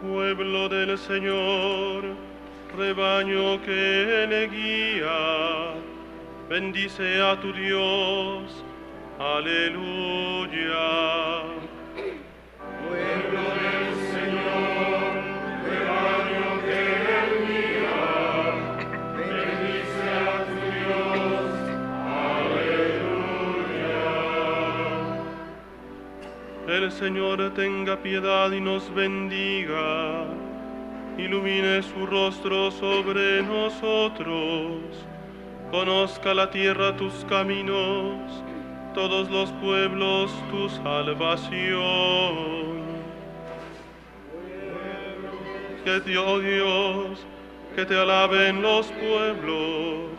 Pueblo del Señor, rebaño que le guía, bendice a tu Dios. Aleluya. Pueblo del Señor, rebaño que le guía, bendice a tu Dios. Aleluya. El Señor tenga piedad y nos bendiga. Ilumine su rostro sobre nosotros, conozca la tierra tus caminos, todos los pueblos tu salvación. Que Dios, que te alaben los pueblos,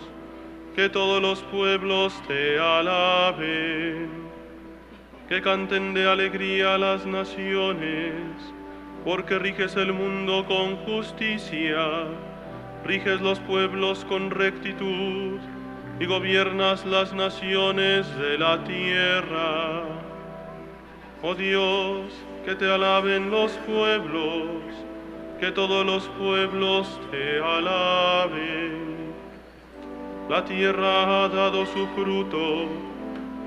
que todos los pueblos te alaben, que canten de alegría las naciones, porque riges el mundo con justicia, riges los pueblos con rectitud y gobiernas las naciones de la tierra. Oh Dios, que te alaben los pueblos, que todos los pueblos te alaben. La tierra ha dado su fruto,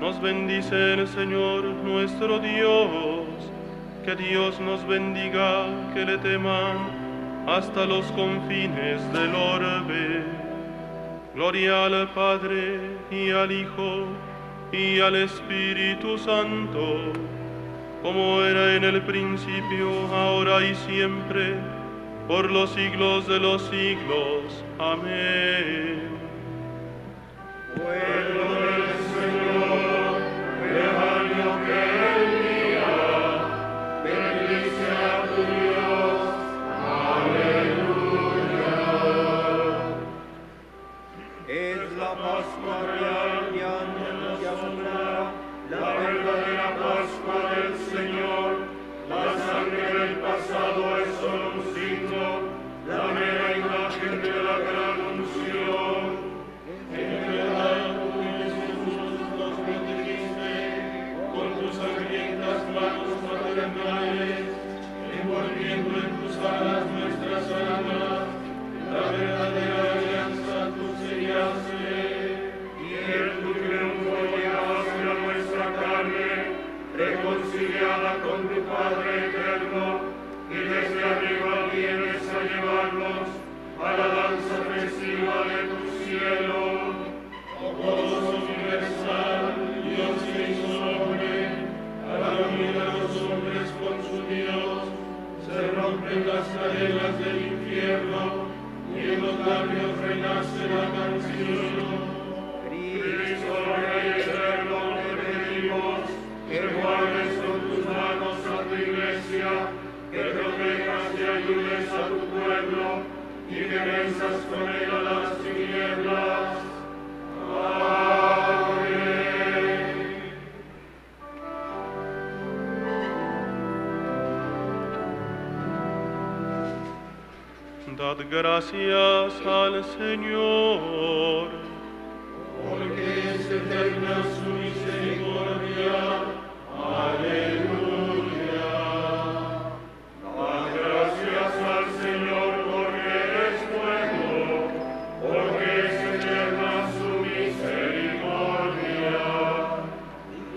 nos bendice el Señor nuestro Dios. Que Dios nos bendiga, que le teman hasta los confines del orbe. Gloria al Padre, y al Hijo, y al Espíritu Santo, como era en el principio, ahora y siempre, por los siglos de los siglos. Amén. Dad gracias al Señor, porque es eterna su misericordia. Aleluya. Dad gracias al Señor, porque es bueno, porque es eterna su misericordia.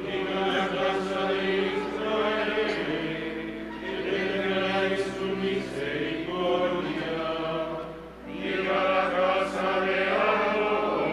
Y no la casa de Israel, que tendráis su misericordia. Casa de amor.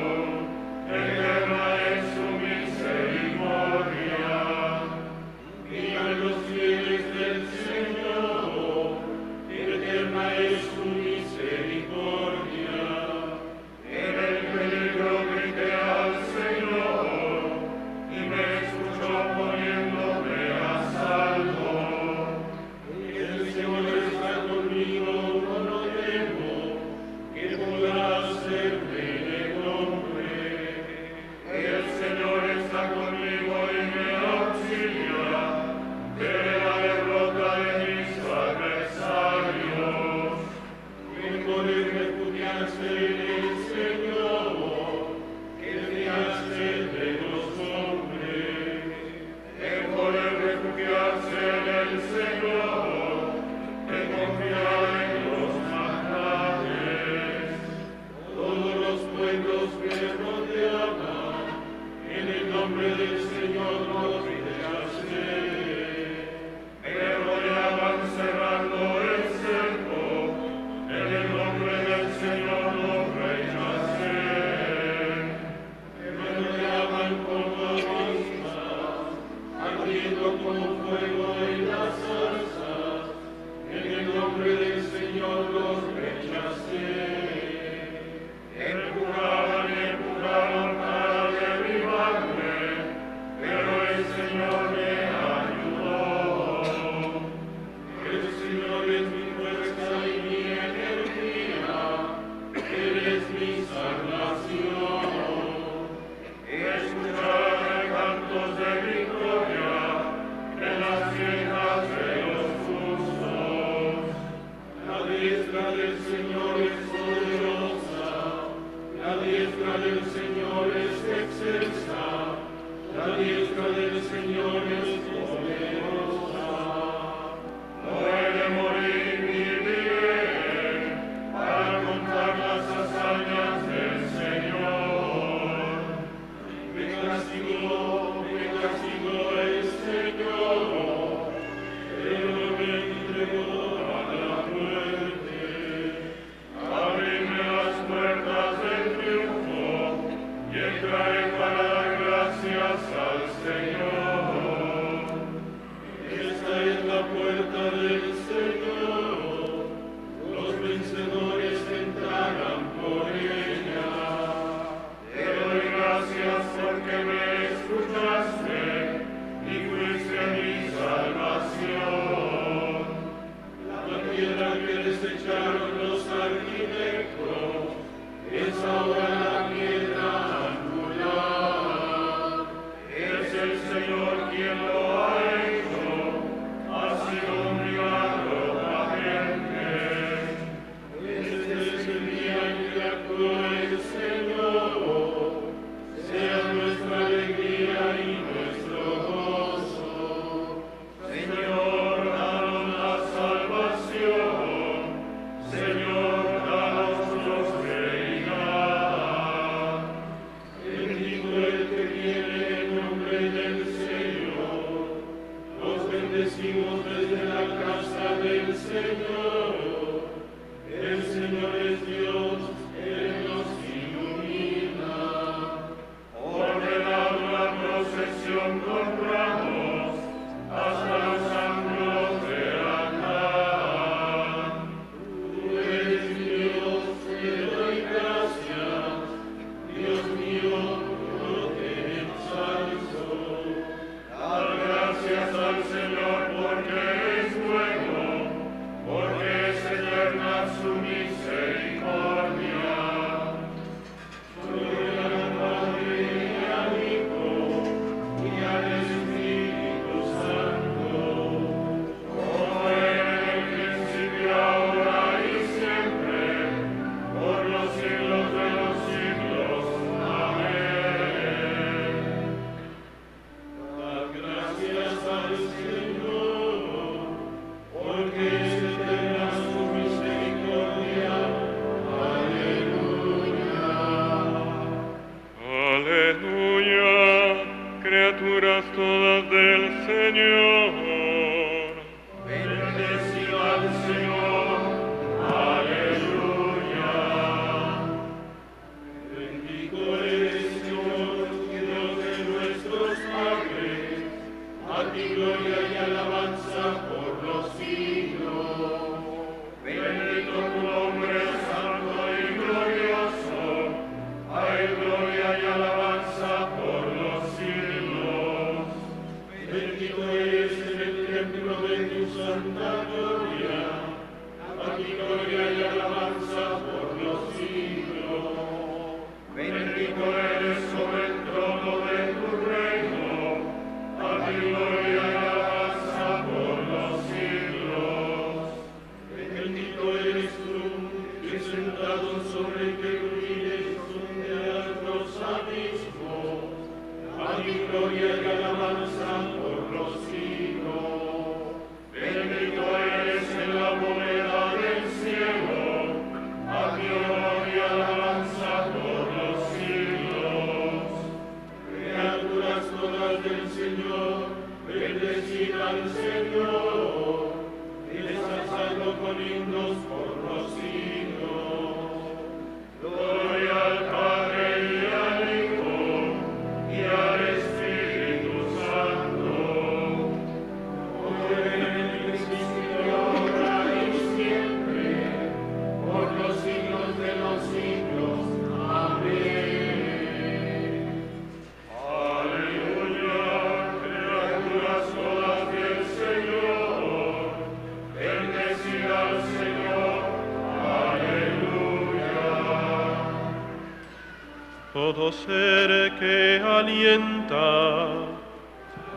ser que alienta.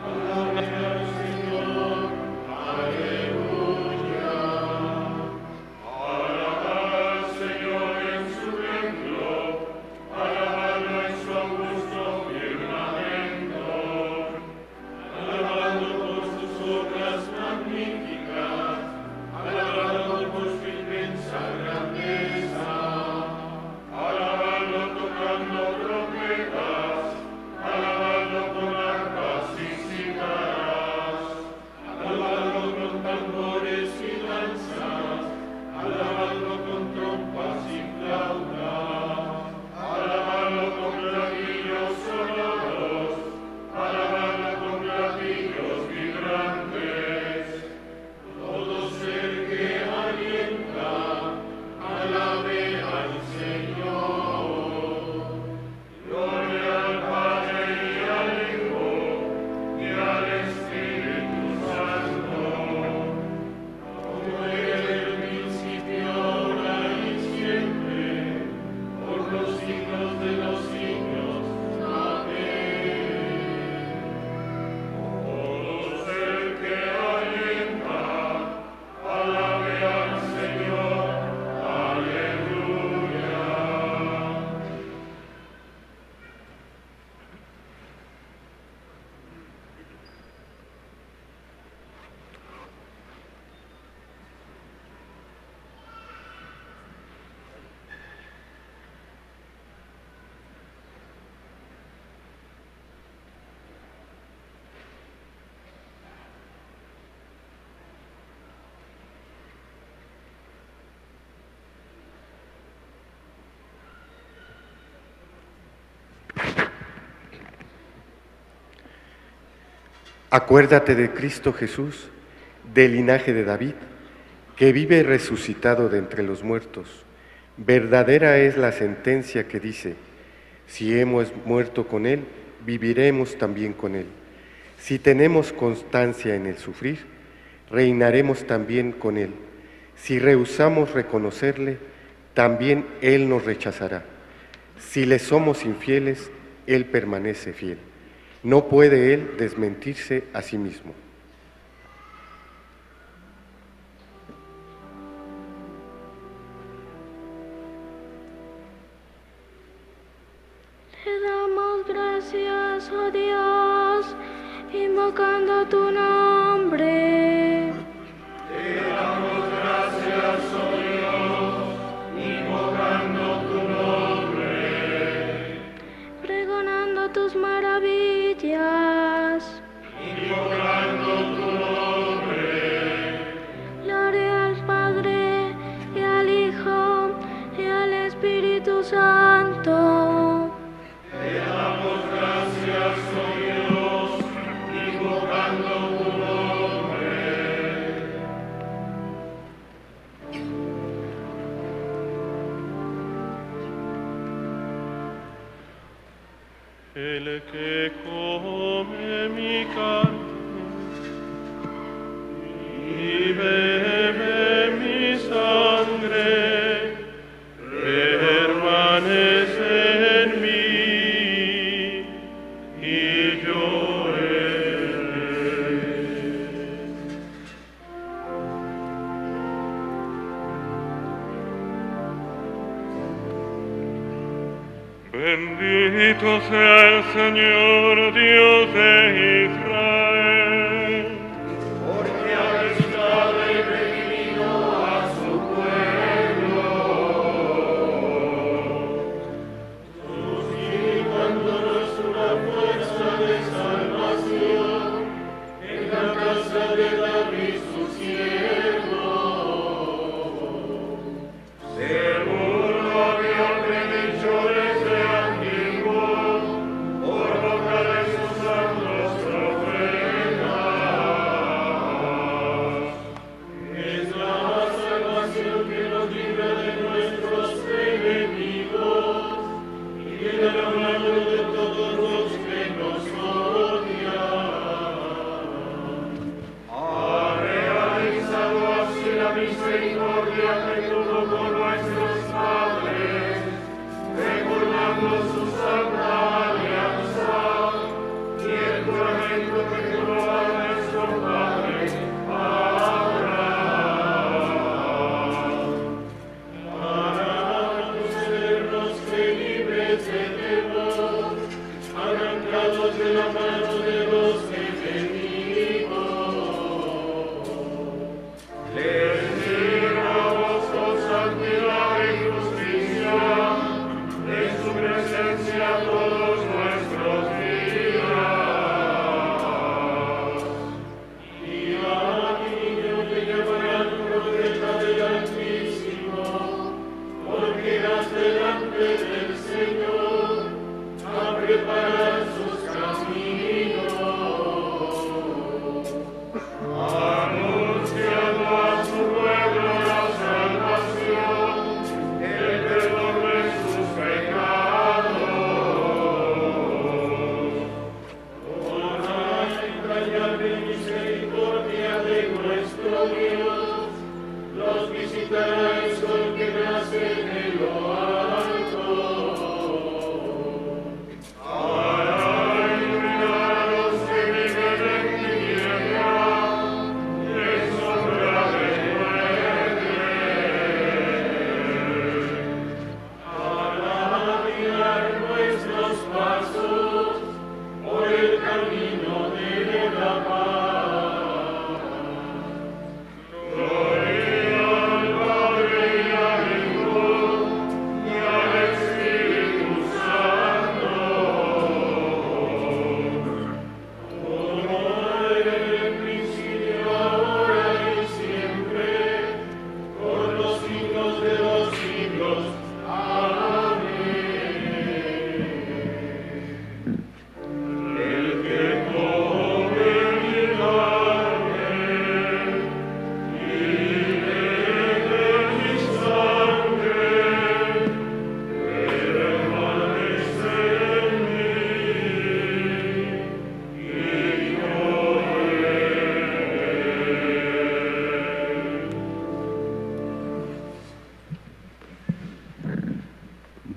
Aleluya, Señor, aleluya. Alabad al Señor en su templo, alabadlo en su augusto firmamento, alabadlo por sus obras magníficas, alabadlo por su inmensa grandeza. Acuérdate de Cristo Jesús, del linaje de David, que vive resucitado de entre los muertos. Verdadera es la sentencia que dice, si hemos muerto con Él, viviremos también con Él. Si tenemos constancia en el sufrir, reinaremos también con Él. Si rehusamos reconocerle, también Él nos rechazará. Si le somos infieles, Él permanece fiel. No puede Él desmentirse a sí mismo. Te damos gracias, oh Dios, invocando tu nombre. Te damos gracias, oh Dios, invocando tu nombre. Pregonando tus maravillas. Invocando tu nombre. Gloria al Padre, y al Hijo, y al Espíritu Santo. Te damos gracias, oh Dios, invocando tu nombre. El que come mi carne y bebe mi sangre, permanece en mí y yo en él. Bendito sea el Señor Dios de Israel, porque ha visitado y redimido a su pueblo, suscitándonos una fuerza de salvación en la casa de David su siervo. Según lo habían predicho desde antiguo, por boca de sus santos profetas.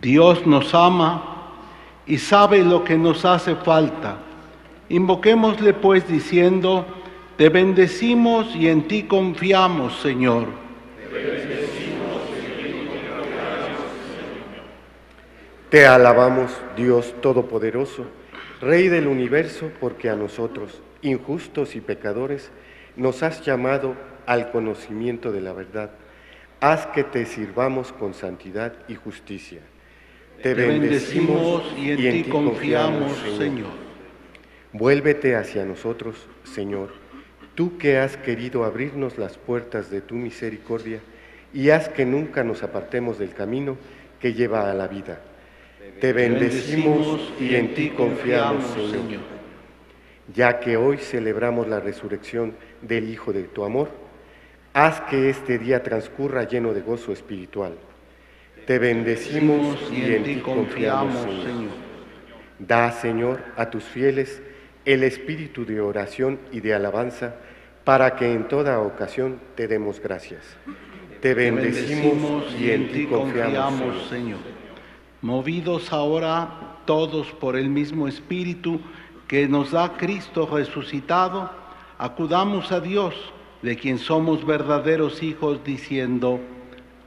Dios nos ama y sabe lo que nos hace falta. Invoquémosle pues diciendo: te bendecimos y en ti confiamos, Señor. Te bendecimos y en ti confiamos, Señor. Te alabamos, Dios Todopoderoso, Rey del Universo, porque a nosotros, injustos y pecadores, nos has llamado al conocimiento de la verdad. Haz que te sirvamos con santidad y justicia. Te bendecimos y en ti confiamos, Señor. Vuélvete hacia nosotros, Señor, tú que has querido abrirnos las puertas de tu misericordia y haz que nunca nos apartemos del camino que lleva a la vida. Te bendecimos y en ti confiamos, Señor. Ya que hoy celebramos la resurrección del Hijo de tu amor, haz que este día transcurra lleno de gozo espiritual. Te bendecimos y en ti confiamos, Señor. Da, Señor, a tus fieles el espíritu de oración y de alabanza, para que en toda ocasión te demos gracias. Te bendecimos y en ti confiamos, Señor. Movidos ahora todos por el mismo espíritu que nos da Cristo resucitado, acudamos a Dios, de quien somos verdaderos hijos, diciendo: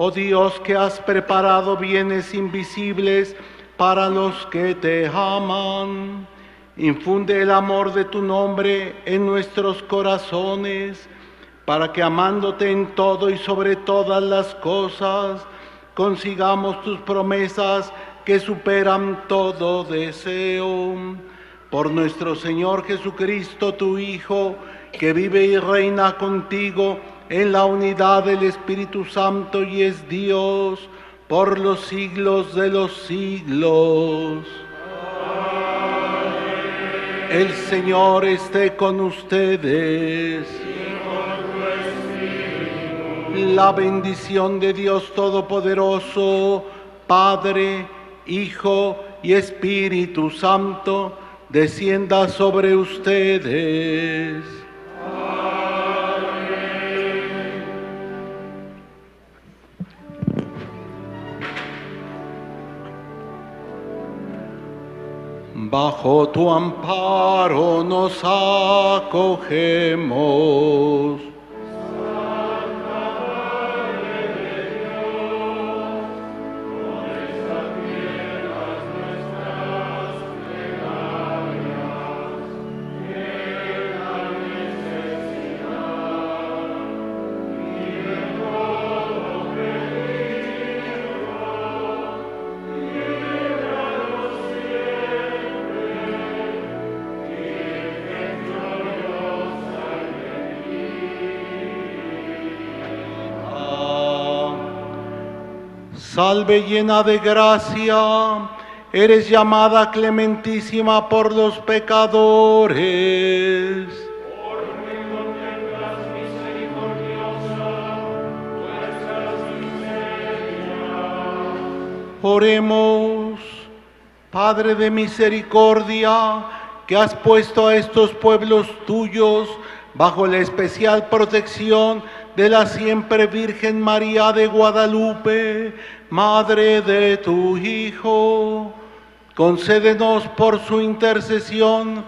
Oh Dios, que has preparado bienes invisibles para los que te aman, infunde el amor de tu nombre en nuestros corazones, para que amándote en todo y sobre todas las cosas, consigamos tus promesas que superan todo deseo. Por nuestro Señor Jesucristo, tu Hijo, que vive y reina contigo, en la unidad del Espíritu Santo y es Dios, por los siglos de los siglos. Amén. El Señor esté con ustedes. Y con tu espíritu. La bendición de Dios Todopoderoso, Padre, Hijo y Espíritu Santo, descienda sobre ustedes. Amén. Bajo tu amparo nos acogemos. Salve llena de gracia, eres llamada clementísima por los pecadores. Por mí no tengas misericordiosa, nuestras miserias. Oremos, Padre de misericordia, que has puesto a estos pueblos tuyos bajo la especial protección de la siempre Virgen María de Guadalupe, Madre de tu Hijo, concédenos por su intercesión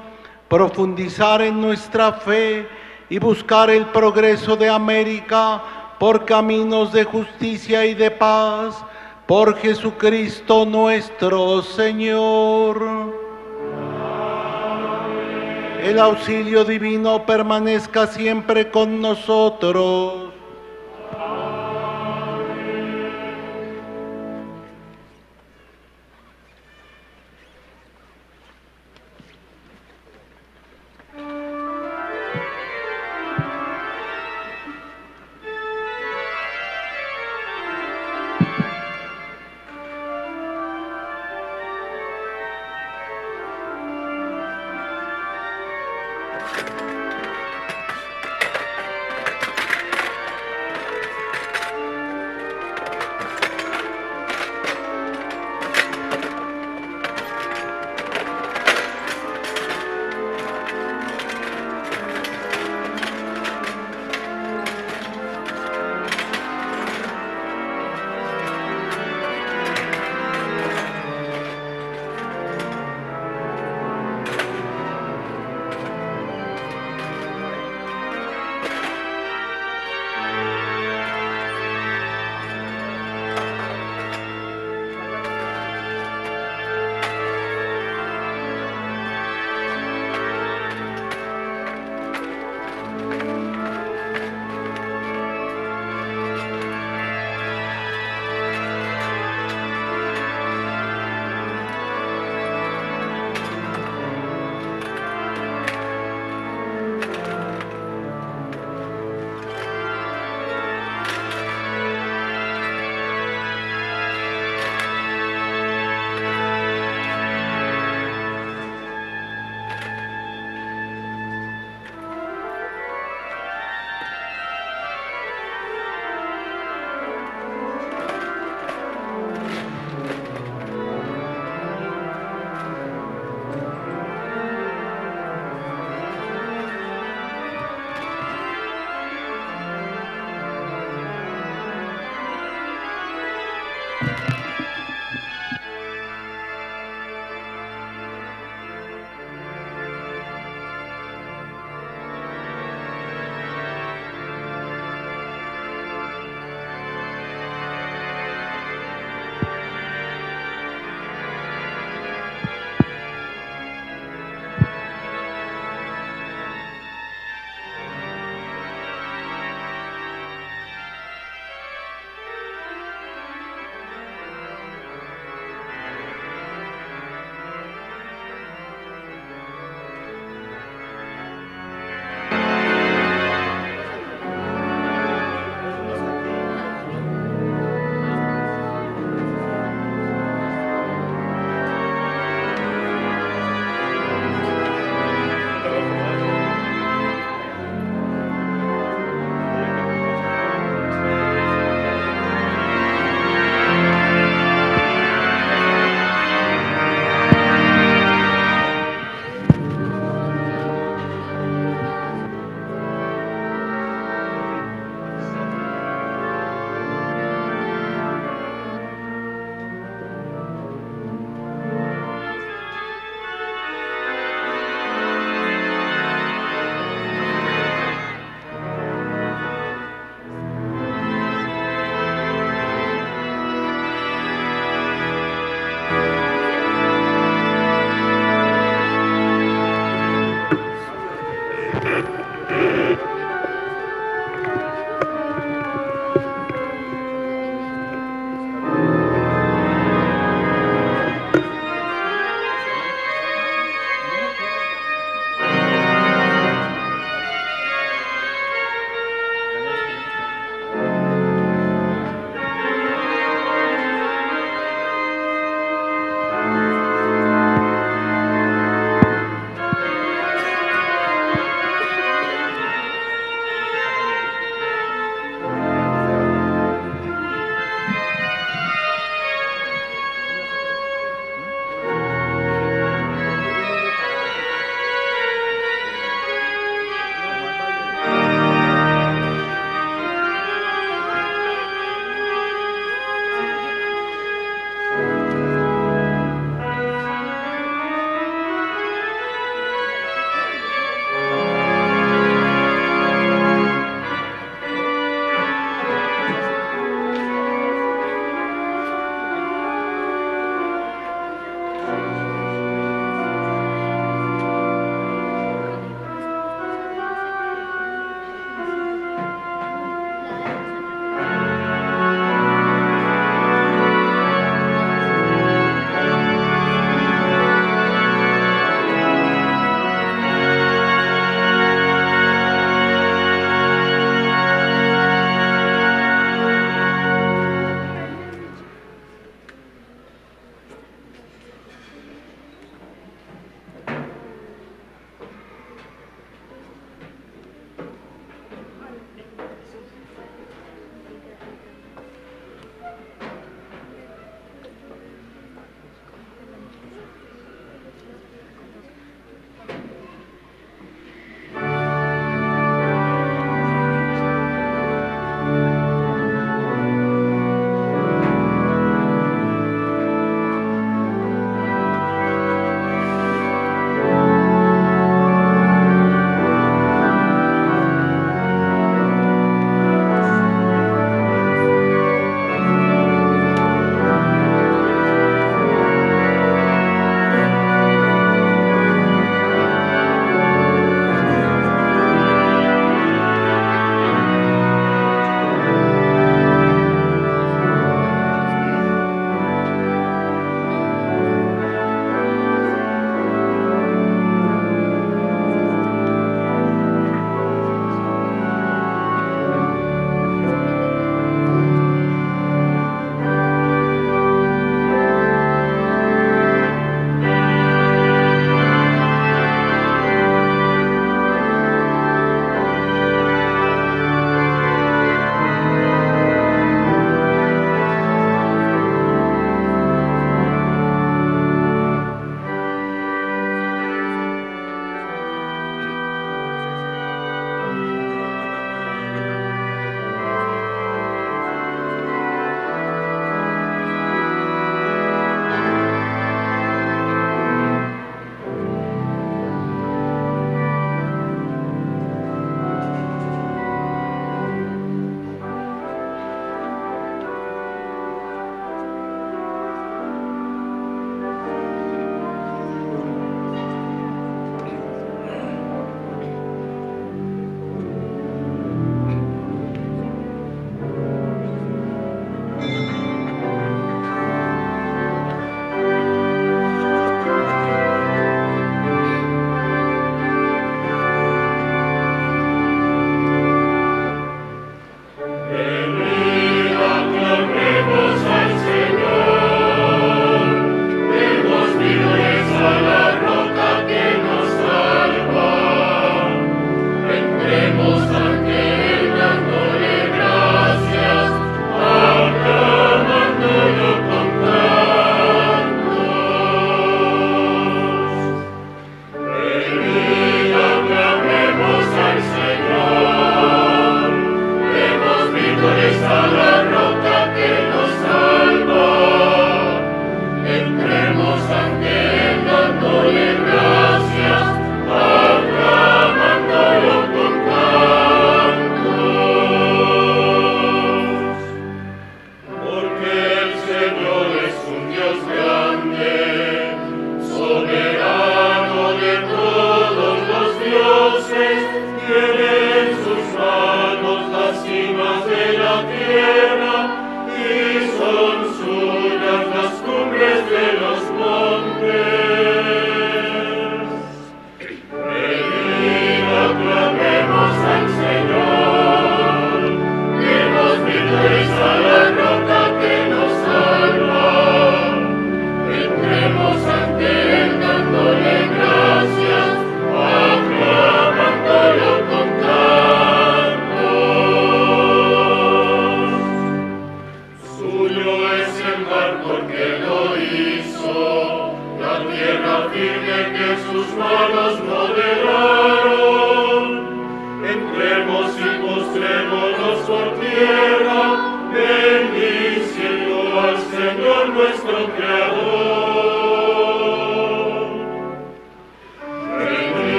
profundizar en nuestra fe y buscar el progreso de América por caminos de justicia y de paz, por Jesucristo nuestro Señor. El auxilio divino permanezca siempre con nosotros.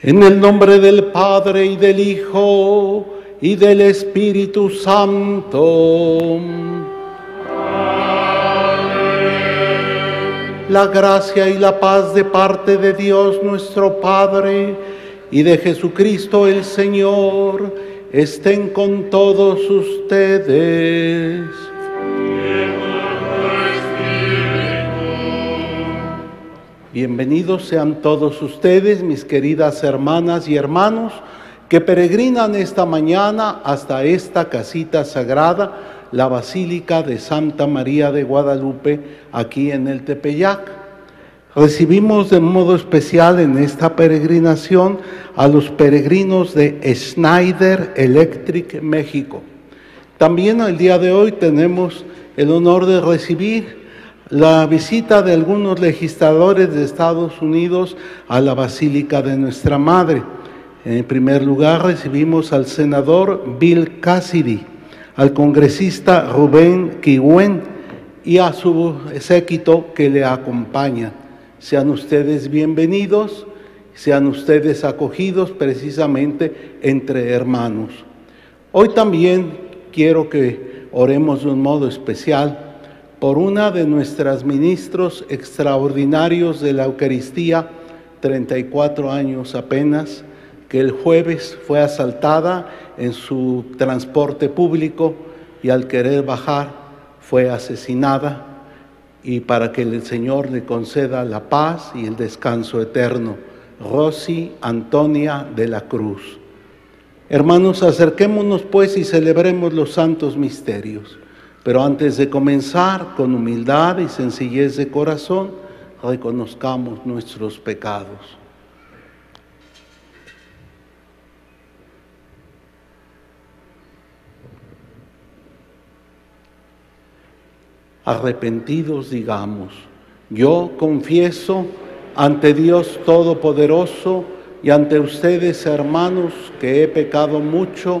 En el nombre del Padre, y del Hijo, y del Espíritu Santo. Amén. La gracia y la paz de parte de Dios nuestro Padre, y de Jesucristo el Señor, estén con todos ustedes. Bienvenidos sean todos ustedes, mis queridas hermanas y hermanos, que peregrinan esta mañana hasta esta casita sagrada, la Basílica de Santa María de Guadalupe, aquí en el Tepeyac. Recibimos de modo especial en esta peregrinación a los peregrinos de Schneider Electric, México. También el día de hoy tenemos el honor de recibir la visita de algunos legisladores de Estados Unidos a la Basílica de Nuestra Madre. En primer lugar, recibimos al senador Bill Cassidy, al congresista Rubén Kihuen y a su séquito que le acompaña. Sean ustedes bienvenidos, sean ustedes acogidos precisamente entre hermanos. Hoy también quiero que oremos de un modo especial por una de nuestras ministros extraordinarios de la Eucaristía, 34 años apenas, que el jueves fue asaltada en su transporte público y al querer bajar fue asesinada, y para que el Señor le conceda la paz y el descanso eterno. Rosy Antonia de la Cruz. Hermanos, acerquémonos pues y celebremos los santos misterios. Pero antes de comenzar, con humildad y sencillez de corazón, reconozcamos nuestros pecados. Arrepentidos digamos: yo confieso ante Dios Todopoderoso y ante ustedes, hermanos, que he pecado mucho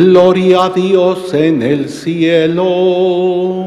Gloria a Dios en el cielo.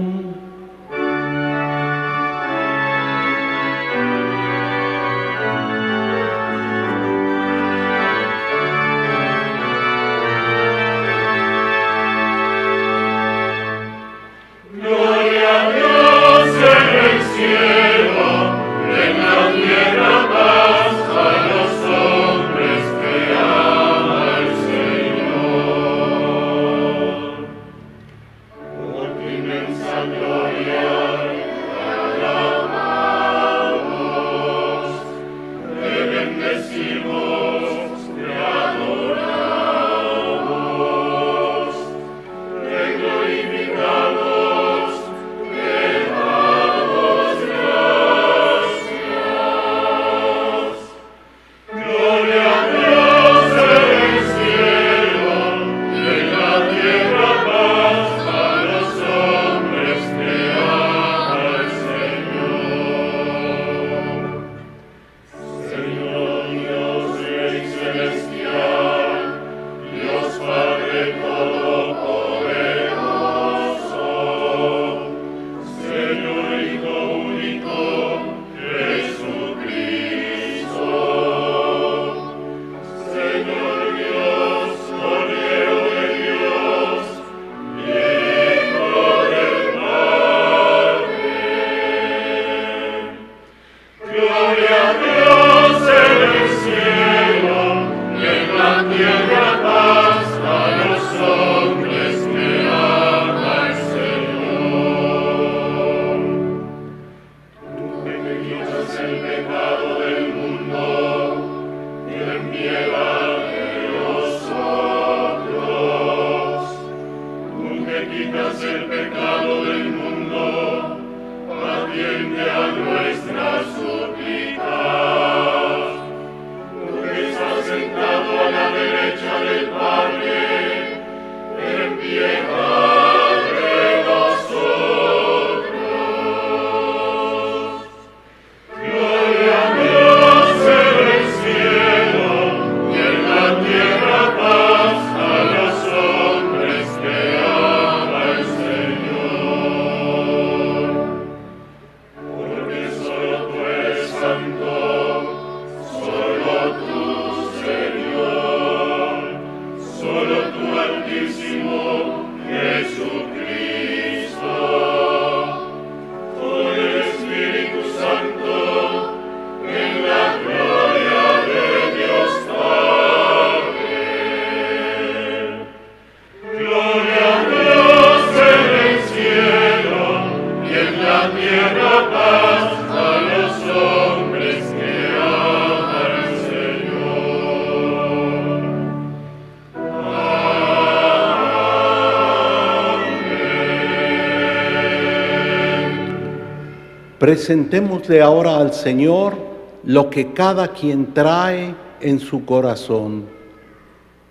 Presentémosle ahora al Señor lo que cada quien trae en su corazón.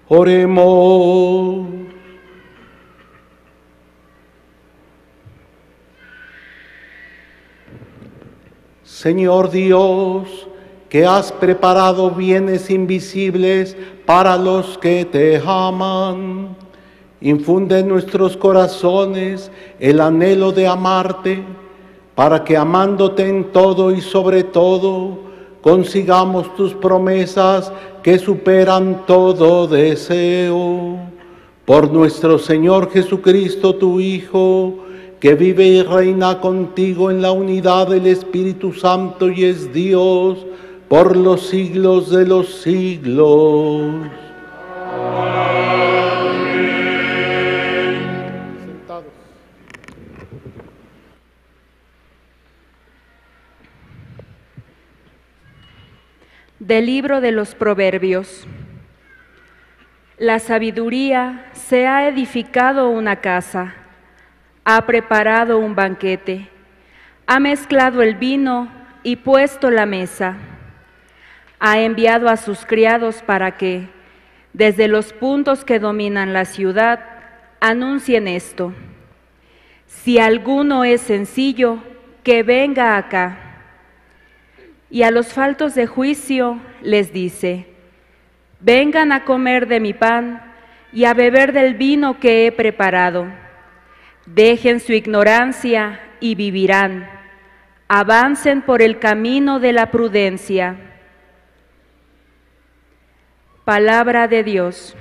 Oremos. Señor Dios, que has preparado bienes invisibles para los que te aman, infunde en nuestros corazones el anhelo de amarte, para que amándote en todo y sobre todo, consigamos tus promesas que superan todo deseo. Por nuestro Señor Jesucristo, tu Hijo, que vive y reina contigo en la unidad del Espíritu Santo y es Dios, por los siglos de los siglos. Del libro de los Proverbios. La sabiduría se ha edificado una casa, ha preparado un banquete, ha mezclado el vino y puesto la mesa, ha enviado a sus criados para que, desde los puntos que dominan la ciudad, anuncien esto: si alguno es sencillo, que venga acá. Y a los faltos de juicio les dice: vengan a comer de mi pan y a beber del vino que he preparado. Dejen su ignorancia y vivirán. Avancen por el camino de la prudencia. Palabra de Dios.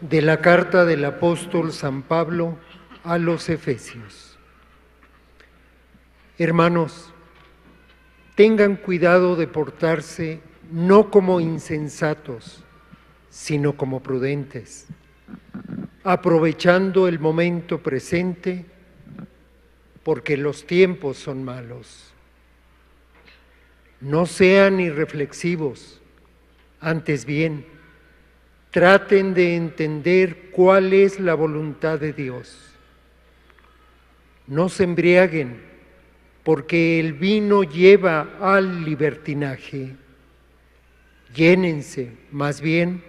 De la carta del apóstol San Pablo a los Efesios. Hermanos, tengan cuidado de portarse no como insensatos, sino como prudentes, aprovechando el momento presente, porque los tiempos son malos. No sean irreflexivos, antes bien, traten de entender cuál es la voluntad de Dios. No se embriaguen, porque el vino lleva al libertinaje. Llénense, más bien,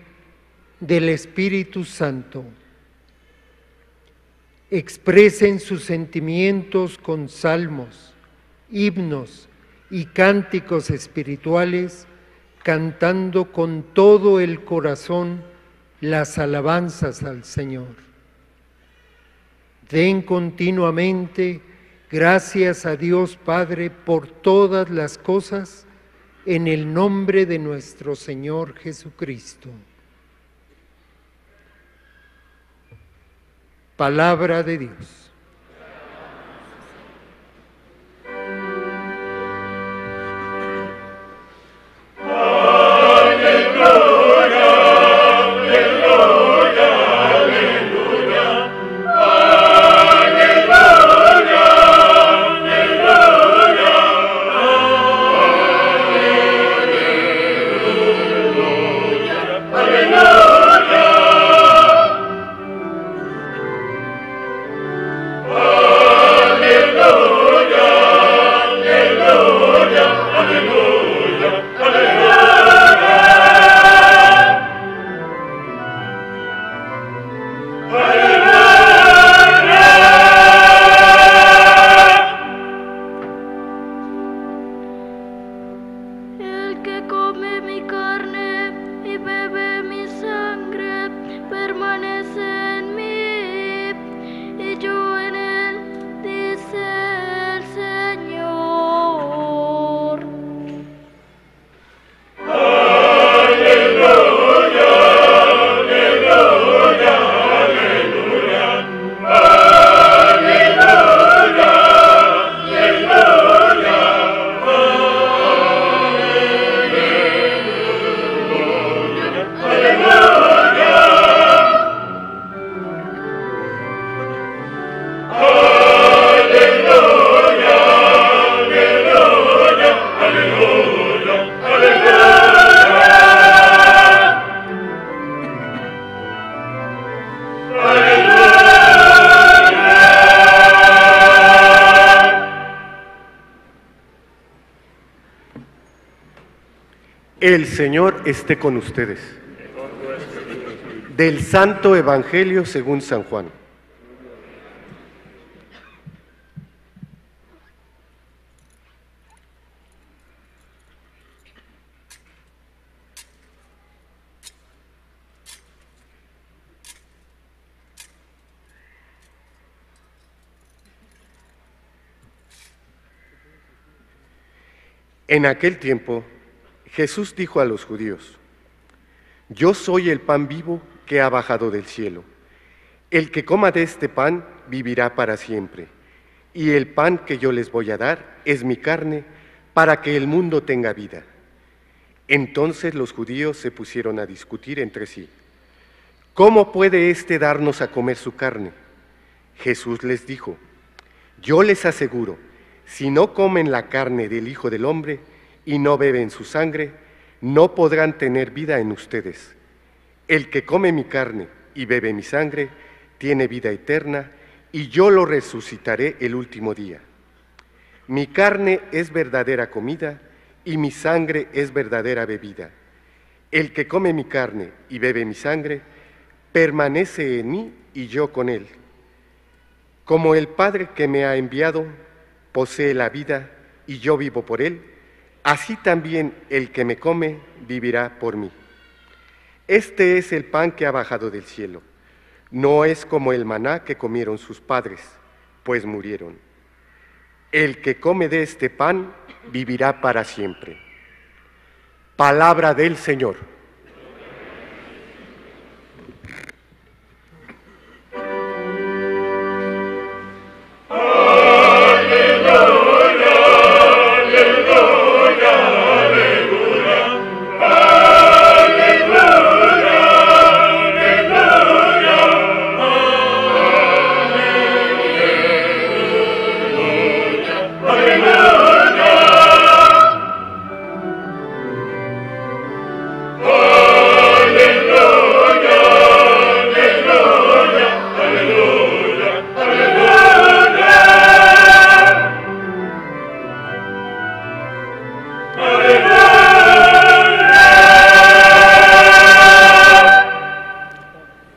del Espíritu Santo. Expresen sus sentimientos con salmos, himnos y cánticos espirituales, cantando con todo el corazón las alabanzas al Señor. Den continuamente gracias a Dios Padre por todas las cosas en el nombre de nuestro Señor Jesucristo. Palabra de Dios. El Señor esté con ustedes. Del Santo Evangelio según San Juan. En aquel tiempo, Jesús dijo a los judíos: Yo soy el pan vivo que ha bajado del cielo. El que coma de este pan vivirá para siempre. Y el pan que yo les voy a dar es mi carne, para que el mundo tenga vida. Entonces los judíos se pusieron a discutir entre sí: ¿Cómo puede éste darnos a comer su carne? Jesús les dijo: Yo les aseguro, si no comen la carne del Hijo del Hombre y no beben su sangre, no podrán tener vida en ustedes. El que come mi carne y bebe mi sangre, tiene vida eterna, y yo lo resucitaré el último día. Mi carne es verdadera comida, y mi sangre es verdadera bebida. El que come mi carne y bebe mi sangre, permanece en mí y yo con él. Como el Padre que me ha enviado posee la vida y yo vivo por él, así también el que me come vivirá por mí. Este es el pan que ha bajado del cielo. No es como el maná que comieron sus padres, pues murieron. El que come de este pan vivirá para siempre. Palabra del Señor.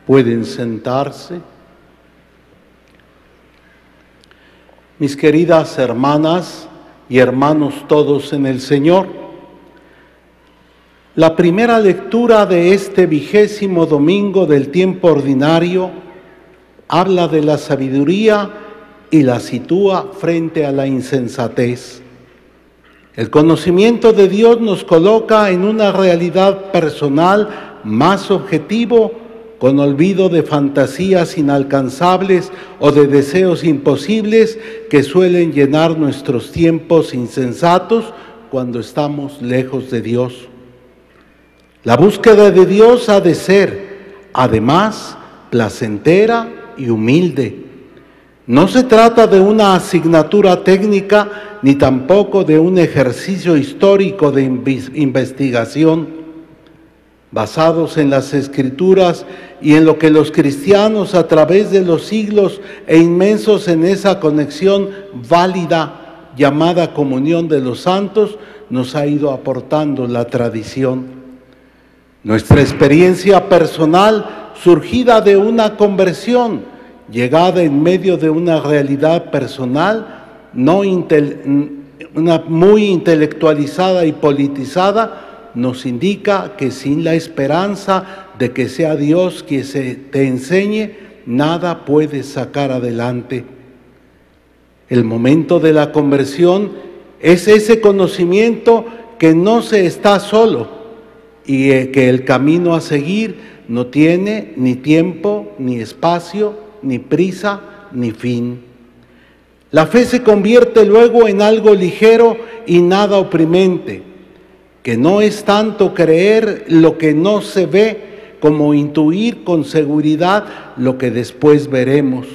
Pueden sentarse. Mis queridas hermanas y hermanos todos en el Señor, la primera lectura de este 20º domingo del tiempo ordinario habla de la sabiduría y la sitúa frente a la insensatez. El conocimiento de Dios nos coloca en una realidad personal más objetivo, con olvido de fantasías inalcanzables o de deseos imposibles que suelen llenar nuestros tiempos insensatos cuando estamos lejos de Dios. La búsqueda de Dios ha de ser, además, placentera y humilde. No se trata de una asignatura técnica ni tampoco de un ejercicio histórico de investigación. Basados en las Escrituras y en lo que los cristianos a través de los siglos e inmensos en esa conexión válida llamada comunión de los santos, nos ha ido aportando la tradición. Nuestra experiencia personal, surgida de una conversión, llegada en medio de una realidad personal muy intelectualizada y politizada, nos indica que sin la esperanza de que sea Dios quien te enseñe, nada puedes sacar adelante. El momento de la conversión es ese conocimiento que no se está solo y que el camino a seguir no tiene ni tiempo, ni espacio, ni prisa, ni fin. La fe se convierte luego en algo ligero y nada oprimente, que no es tanto creer lo que no se ve, como intuir con seguridad lo que después veremos.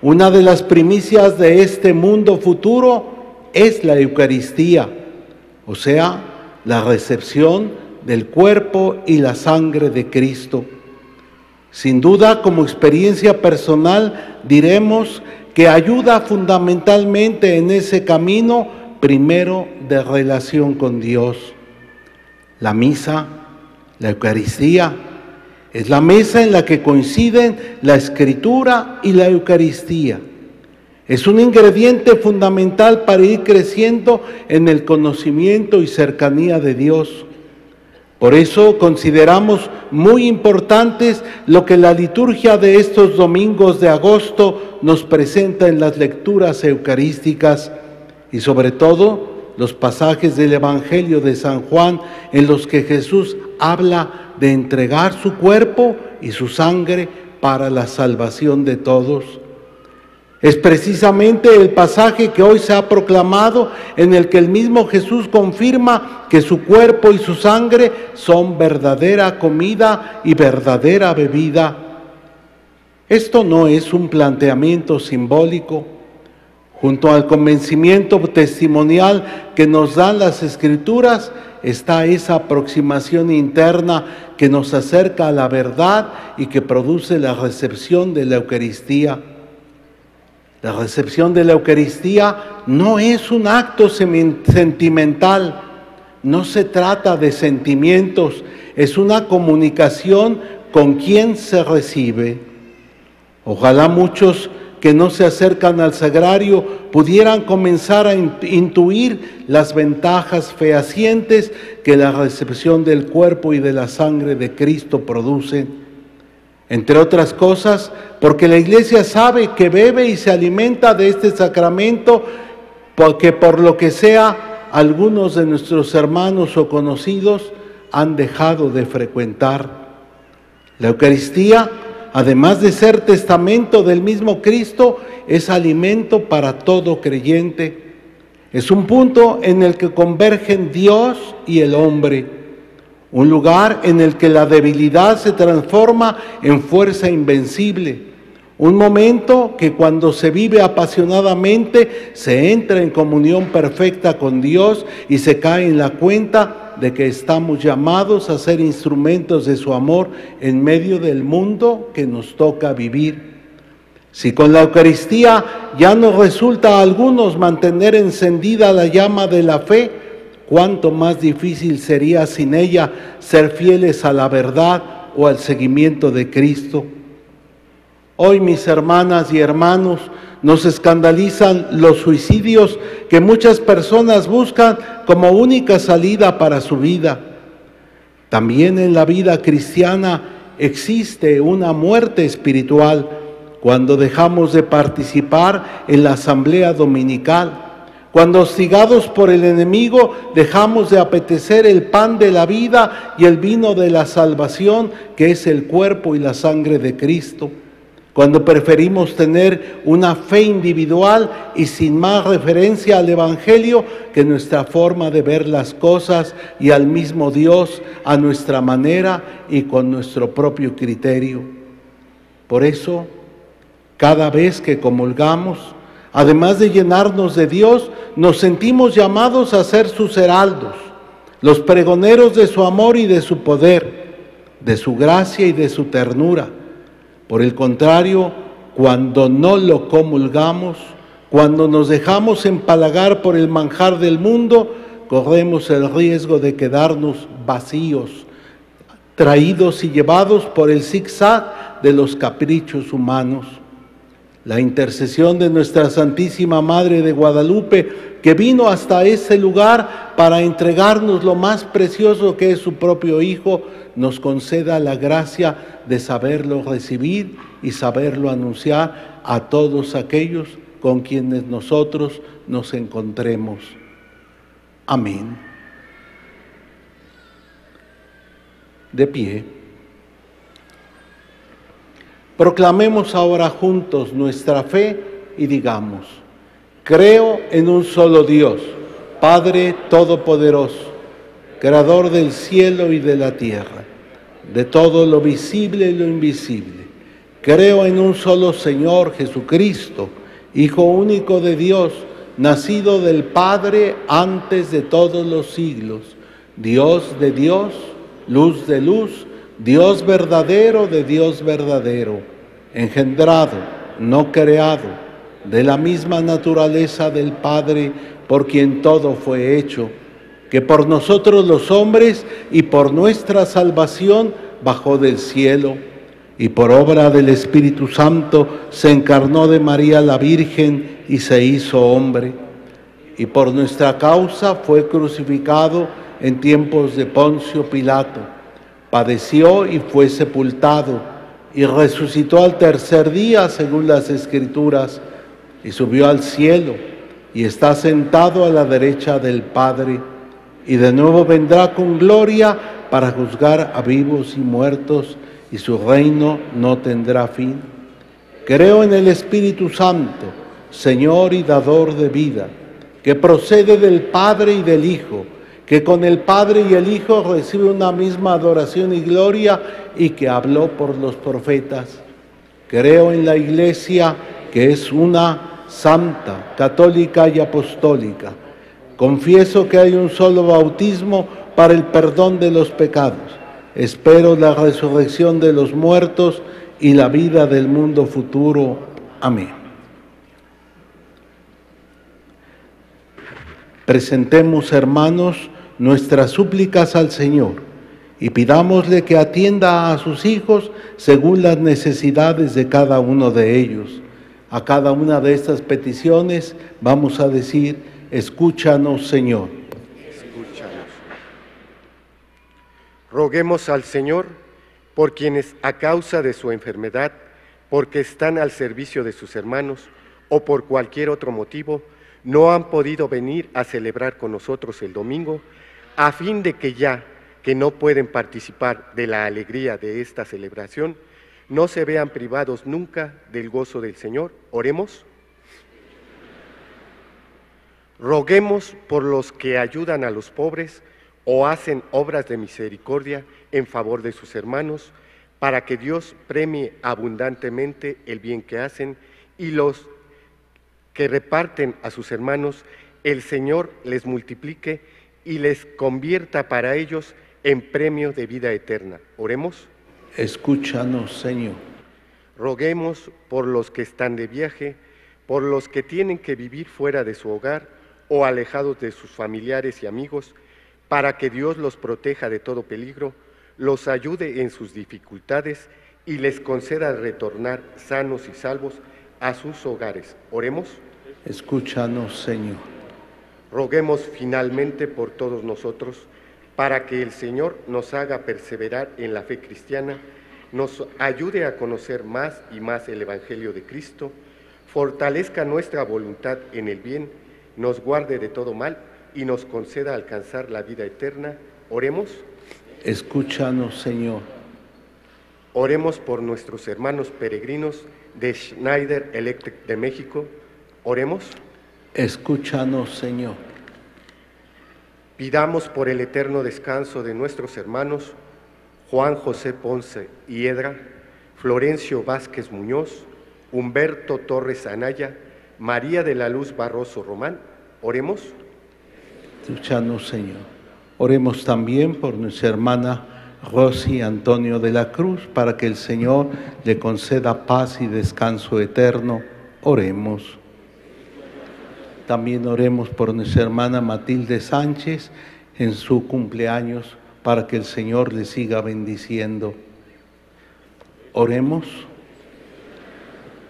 Una de las primicias de este mundo futuro es la Eucaristía, o sea, la recepción del cuerpo y la sangre de Cristo. Sin duda, como experiencia personal, diremos que ayuda fundamentalmente en ese camino primero de relación con Dios. La misa, la Eucaristía, es la mesa en la que coinciden la Escritura y la Eucaristía. Es un ingrediente fundamental para ir creciendo en el conocimiento y cercanía de Dios. Por eso consideramos muy importantes lo que la liturgia de estos domingos de agosto nos presenta en las lecturas eucarísticas y sobre todo los pasajes del Evangelio de San Juan en los que Jesús habla de entregar su cuerpo y su sangre para la salvación de todos. Es precisamente el pasaje que hoy se ha proclamado en el que el mismo Jesús confirma que su cuerpo y su sangre son verdadera comida y verdadera bebida. Esto no es un planteamiento simbólico. Junto al convencimiento testimonial que nos dan las Escrituras, está esa aproximación interna que nos acerca a la verdad y que produce la recepción de la Eucaristía. La recepción de la Eucaristía no es un acto sentimental, no se trata de sentimientos, es una comunicación con quien se recibe. Ojalá muchos que no se acercan al sagrario pudieran comenzar a intuir las ventajas fehacientes que la recepción del cuerpo y de la sangre de Cristo producen. Entre otras cosas, porque la Iglesia sabe que bebe y se alimenta de este sacramento, porque por lo que sea, algunos de nuestros hermanos o conocidos han dejado de frecuentar. La Eucaristía, además de ser testamento del mismo Cristo, es alimento para todo creyente. Es un punto en el que convergen Dios y el hombre. Un lugar en el que la debilidad se transforma en fuerza invencible. Un momento que cuando se vive apasionadamente, se entra en comunión perfecta con Dios y se cae en la cuenta de que estamos llamados a ser instrumentos de su amor en medio del mundo que nos toca vivir. Si con la Eucaristía ya nos resulta a algunos mantener encendida la llama de la fe, cuánto más difícil sería sin ella ser fieles a la verdad o al seguimiento de Cristo. Hoy, mis hermanas y hermanos, nos escandalizan los suicidios que muchas personas buscan como única salida para su vida. También en la vida cristiana existe una muerte espiritual cuando dejamos de participar en la asamblea dominical. Cuando hostigados por el enemigo, dejamos de apetecer el pan de la vida y el vino de la salvación, que es el cuerpo y la sangre de Cristo. Cuando preferimos tener una fe individual y sin más referencia al Evangelio que nuestra forma de ver las cosas y al mismo Dios a nuestra manera y con nuestro propio criterio. Por eso, cada vez que comulgamos, además de llenarnos de Dios, nos sentimos llamados a ser sus heraldos, los pregoneros de su amor y de su poder, de su gracia y de su ternura. Por el contrario, cuando no lo comulgamos, cuando nos dejamos empalagar por el manjar del mundo, corremos el riesgo de quedarnos vacíos, traídos y llevados por el zigzag de los caprichos humanos. La intercesión de nuestra Santísima Madre de Guadalupe, que vino hasta ese lugar para entregarnos lo más precioso que es su propio Hijo, nos conceda la gracia de saberlo recibir y saberlo anunciar a todos aquellos con quienes nosotros nos encontremos. Amén. De pie. Proclamemos ahora juntos nuestra fe y digamos: creo en un solo Dios, Padre Todopoderoso, Creador del cielo y de la tierra, de todo lo visible y lo invisible. Creo en un solo Señor Jesucristo, Hijo único de Dios, nacido del Padre antes de todos los siglos, Dios de Dios, luz de luz, Dios verdadero de Dios verdadero, engendrado, no creado, de la misma naturaleza del Padre, por quien todo fue hecho, que por nosotros los hombres y por nuestra salvación bajó del cielo, y por obra del Espíritu Santo se encarnó de María la Virgen y se hizo hombre, y por nuestra causa fue crucificado en tiempos de Poncio Pilato, padeció y fue sepultado, y resucitó al tercer día según las Escrituras, y subió al cielo, y está sentado a la derecha del Padre, y de nuevo vendrá con gloria para juzgar a vivos y muertos, y su reino no tendrá fin. Creo en el Espíritu Santo, Señor y dador de vida, que procede del Padre y del Hijo, que con el Padre y el Hijo recibe una misma adoración y gloria, y que habló por los profetas. Creo en la Iglesia, que es una santa, católica y apostólica. Confieso que hay un solo bautismo para el perdón de los pecados. Espero la resurrección de los muertos y la vida del mundo futuro. Amén. Presentemos, hermanos, nuestras súplicas al Señor y pidámosle que atienda a sus hijos según las necesidades de cada uno de ellos. A cada una de estas peticiones vamos a decir: escúchanos, Señor. Roguemos al Señor por quienes a causa de su enfermedad, porque están al servicio de sus hermanos o por cualquier otro motivo, no han podido venir a celebrar con nosotros el domingo, a fin de que ya que no pueden participar de la alegría de esta celebración, no se vean privados nunca del gozo del Señor. Oremos. Roguemos por los que ayudan a los pobres o hacen obras de misericordia en favor de sus hermanos, para que Dios premie abundantemente el bien que hacen, y los que reparten a sus hermanos, el Señor les multiplique y les convierta para ellos en premio de vida eterna. Oremos. Escúchanos, Señor. Roguemos por los que están de viaje, por los que tienen que vivir fuera de su hogar o alejados de sus familiares y amigos, para que Dios los proteja de todo peligro, los ayude en sus dificultades y les conceda retornar sanos y salvos a sus hogares. Oremos. Escúchanos, Señor. Roguemos finalmente por todos nosotros, para que el Señor nos haga perseverar en la fe cristiana, nos ayude a conocer más y más el Evangelio de Cristo, fortalezca nuestra voluntad en el bien, nos guarde de todo mal y nos conceda alcanzar la vida eterna. Oremos. Escúchanos, Señor. Oremos por nuestros hermanos peregrinos de Schneider Electric de México. Oremos. Escúchanos, Señor. Pidamos por el eterno descanso de nuestros hermanos Juan José Ponce Hiedra, Florencio Vázquez Muñoz, Humberto Torres Anaya, María de la Luz Barroso Román. Oremos. Escúchanos, Señor. Oremos también por nuestra hermana Rosy Antonia de la Cruz, para que el Señor le conceda paz y descanso eterno. Oremos. También oremos por nuestra hermana Matilde Sánchez en su cumpleaños, para que el Señor le siga bendiciendo. Oremos.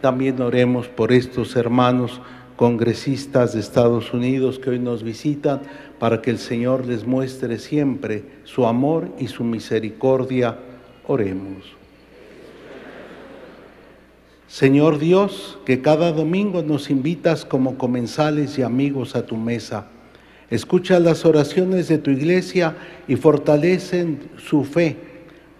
También oremos por estos hermanos congresistas de Estados Unidos que hoy nos visitan, para que el Señor les muestre siempre su amor y su misericordia. Oremos. Señor Dios, que cada domingo nos invitas como comensales y amigos a tu mesa, escucha las oraciones de tu Iglesia y fortalece su fe,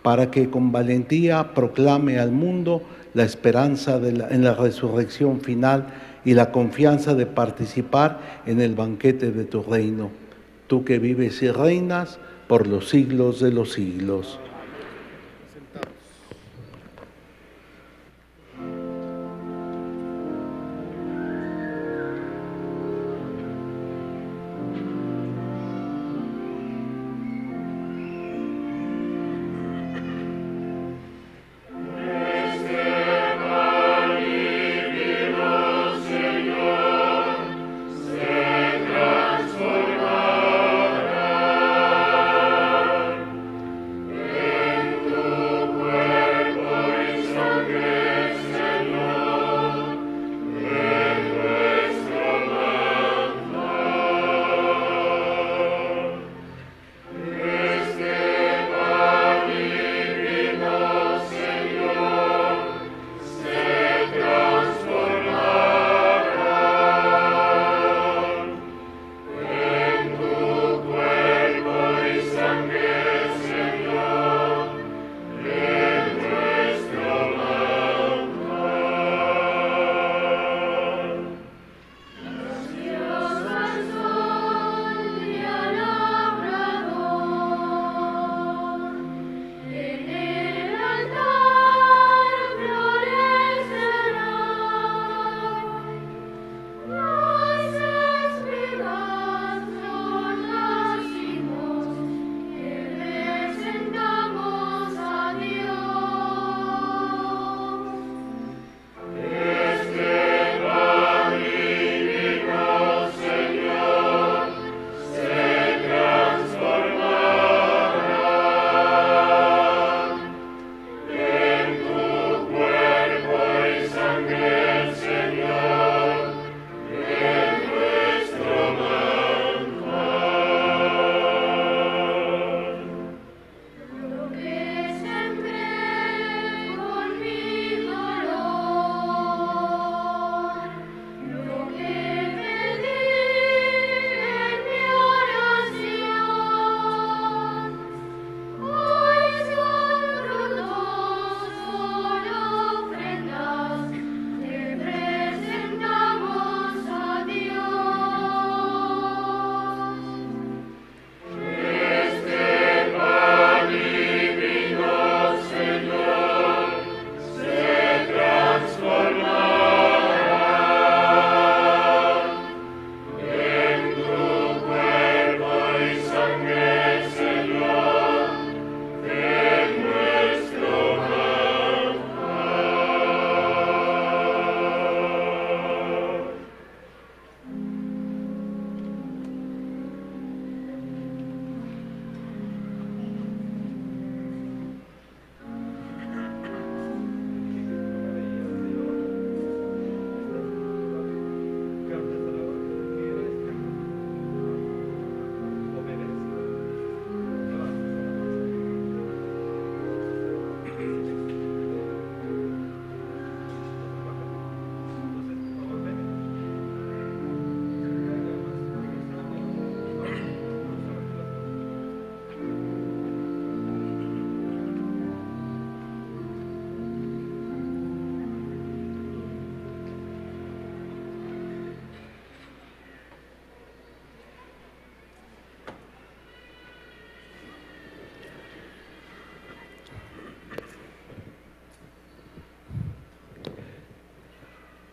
para que con valentía proclame al mundo la esperanza en la resurrección final y la confianza de participar en el banquete de tu reino, tú que vives y reinas por los siglos de los siglos.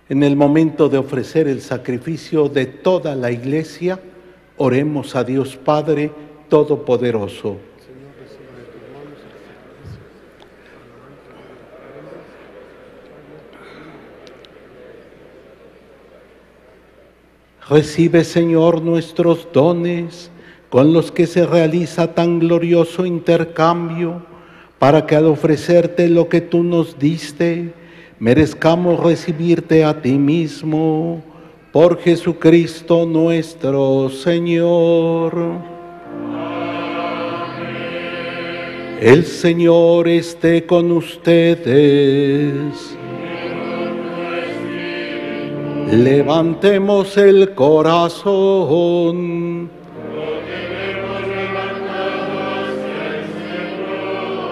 En el momento de ofrecer el sacrificio de toda la Iglesia, oremos a Dios Padre Todopoderoso. Recibe, Señor, nuestros dones, con los que se realiza tan glorioso intercambio, para que al ofrecerte lo que tú nos diste, merezcamos recibirte a ti mismo, por Jesucristo nuestro Señor. Amén. El Señor esté con ustedes. Levantemos el corazón. Lo tenemos levantado hacia el Señor.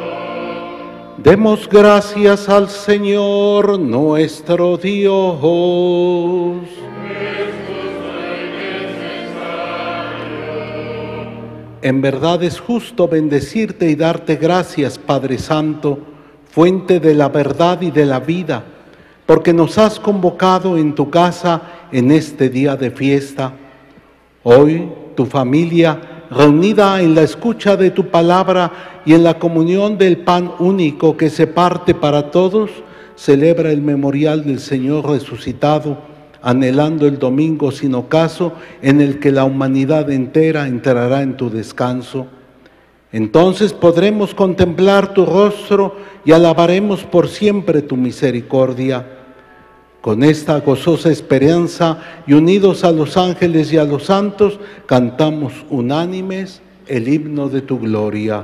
Demos gracias al Señor nuestro Dios. Es justo y necesario. En verdad es justo bendecirte y darte gracias, Padre Santo, fuente de la verdad y de la vida, porque nos has convocado en tu casa en este día de fiesta. Hoy, tu familia, reunida en la escucha de tu palabra y en la comunión del pan único que se parte para todos, celebra el memorial del Señor resucitado, anhelando el domingo sin ocaso en el que la humanidad entera entrará en tu descanso. Entonces podremos contemplar tu rostro y alabaremos por siempre tu misericordia. Con esta gozosa esperanza y unidos a los ángeles y a los santos, cantamos unánimes el himno de tu gloria.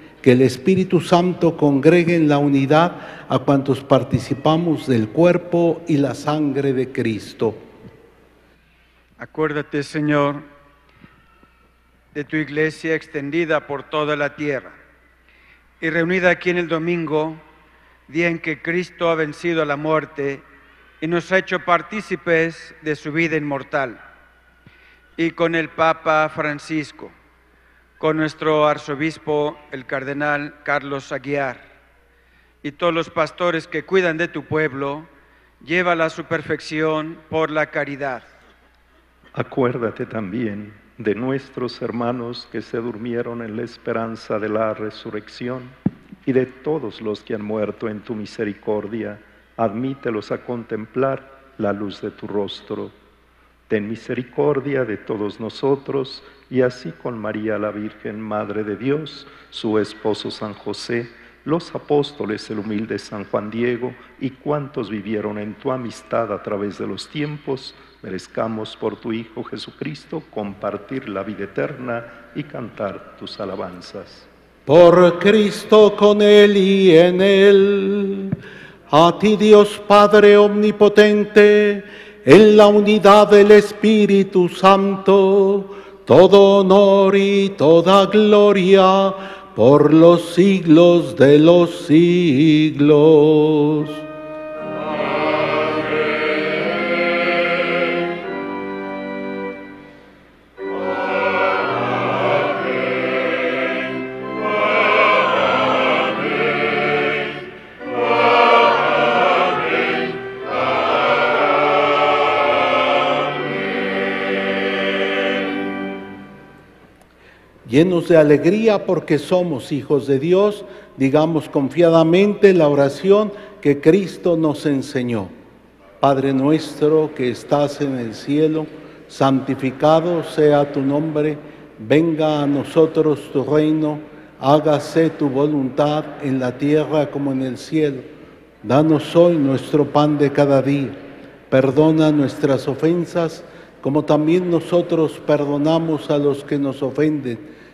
que el Espíritu Santo congregue en la unidad a cuantos participamos del cuerpo y la sangre de Cristo. Acuérdate, Señor, de tu iglesia extendida por toda la tierra y reunida aquí en el domingo, día en que Cristo ha vencido a la muerte y nos ha hecho partícipes de su vida inmortal, y con el Papa Francisco, con nuestro arzobispo, el Cardenal Carlos Aguiar, y todos los pastores que cuidan de tu pueblo, llévala a su perfección por la caridad. Acuérdate también de nuestros hermanos que se durmieron en la esperanza de la resurrección, y de todos los que han muerto en tu misericordia, admítelos a contemplar la luz de tu rostro. Ten misericordia de todos nosotros, y así con María la Virgen, Madre de Dios, su esposo San José, los apóstoles, el humilde San Juan Diego, y cuantos vivieron en tu amistad a través de los tiempos, merezcamos por tu Hijo Jesucristo compartir la vida eterna y cantar tus alabanzas. Por Cristo, con Él y en Él, a ti Dios Padre omnipotente, en la unidad del Espíritu Santo, todo honor y toda gloria por los siglos de los siglos. Llenos de alegría porque somos hijos de Dios, digamos confiadamente la oración que Cristo nos enseñó. Padre nuestro que estás en el cielo, santificado sea tu nombre, venga a nosotros tu reino, hágase tu voluntad en la tierra como en el cielo. Danos hoy nuestro pan de cada día, perdona nuestras ofensas, como también nosotros perdonamos a los que nos ofenden.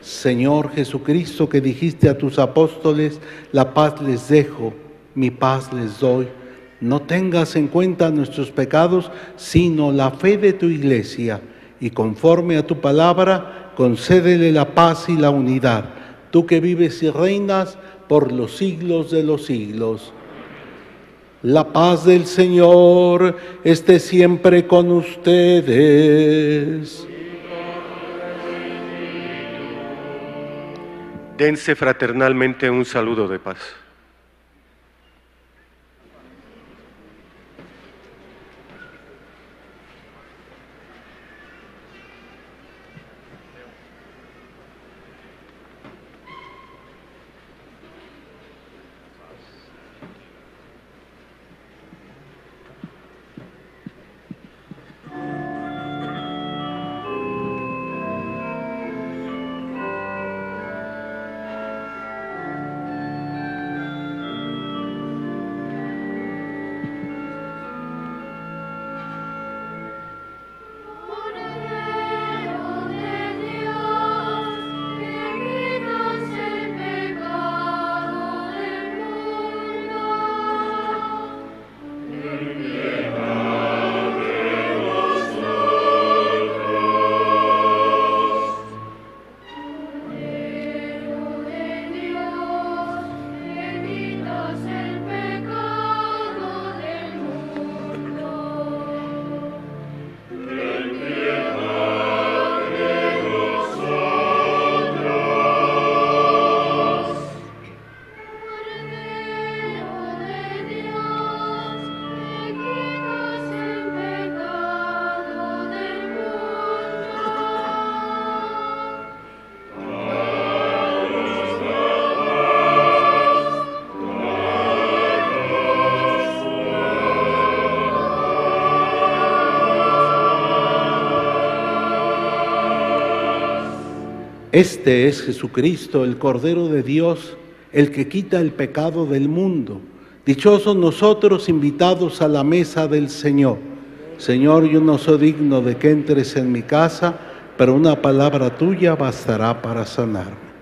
Señor Jesucristo, que dijiste a tus apóstoles, la paz les dejo, mi paz les doy. No tengas en cuenta nuestros pecados, sino la fe de tu iglesia. Y conforme a tu palabra, concédele la paz y la unidad. Tú que vives y reinas por los siglos de los siglos. La paz del Señor esté siempre con ustedes. Dense fraternalmente un saludo de paz. Este es Jesucristo, el Cordero de Dios, el que quita el pecado del mundo. Dichosos nosotros invitados a la mesa del Señor. Señor, yo no soy digno de que entres en mi casa, pero una palabra tuya bastará para sanarme.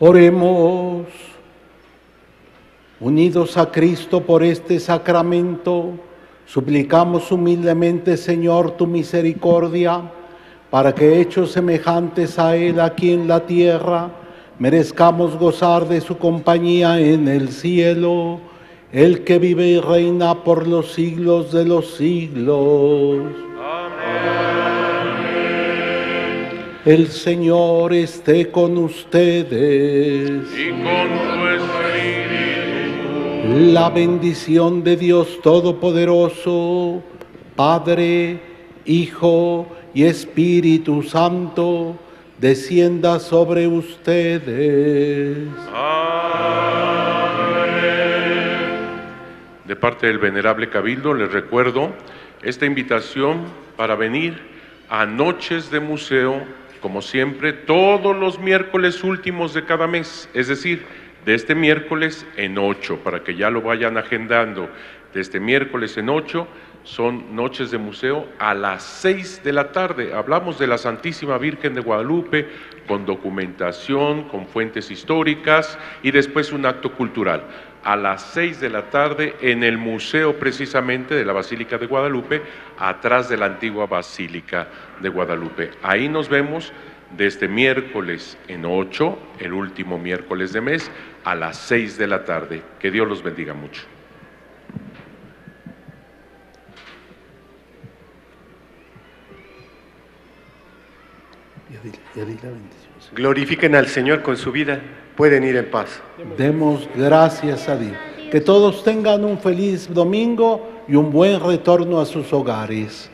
Oremos. unidos a Cristo por este sacramento, suplicamos humildemente, Señor, tu misericordia, para que hechos semejantes a Él aquí en la tierra, merezcamos gozar de su compañía en el cielo, el que vive y reina por los siglos de los siglos. Amén. El Señor esté con ustedes. Y con tu espíritu. La bendición de Dios Todopoderoso, Padre, Hijo y Espíritu Santo, descienda sobre ustedes. Amén. De parte del Venerable Cabildo, les recuerdo esta invitación para venir a Noches de Museo, como siempre, todos los miércoles últimos de cada mes, es decir, de este miércoles en 8, para que ya lo vayan agendando. De este miércoles en 8, son Noches de Museo a las 6 de la tarde. Hablamos de la Santísima Virgen de Guadalupe con documentación, con fuentes históricas y después un acto cultural. A las 6 de la tarde en el museo precisamente de la Basílica de Guadalupe, atrás de la antigua Basílica de Guadalupe. Ahí nos vemos de este miércoles en 8, el último miércoles de mes, a las 6 de la tarde. Que Dios los bendiga mucho. Glorifiquen al Señor con su vida, pueden ir en paz. Demos gracias a Dios. Que todos tengan un feliz domingo y un buen retorno a sus hogares.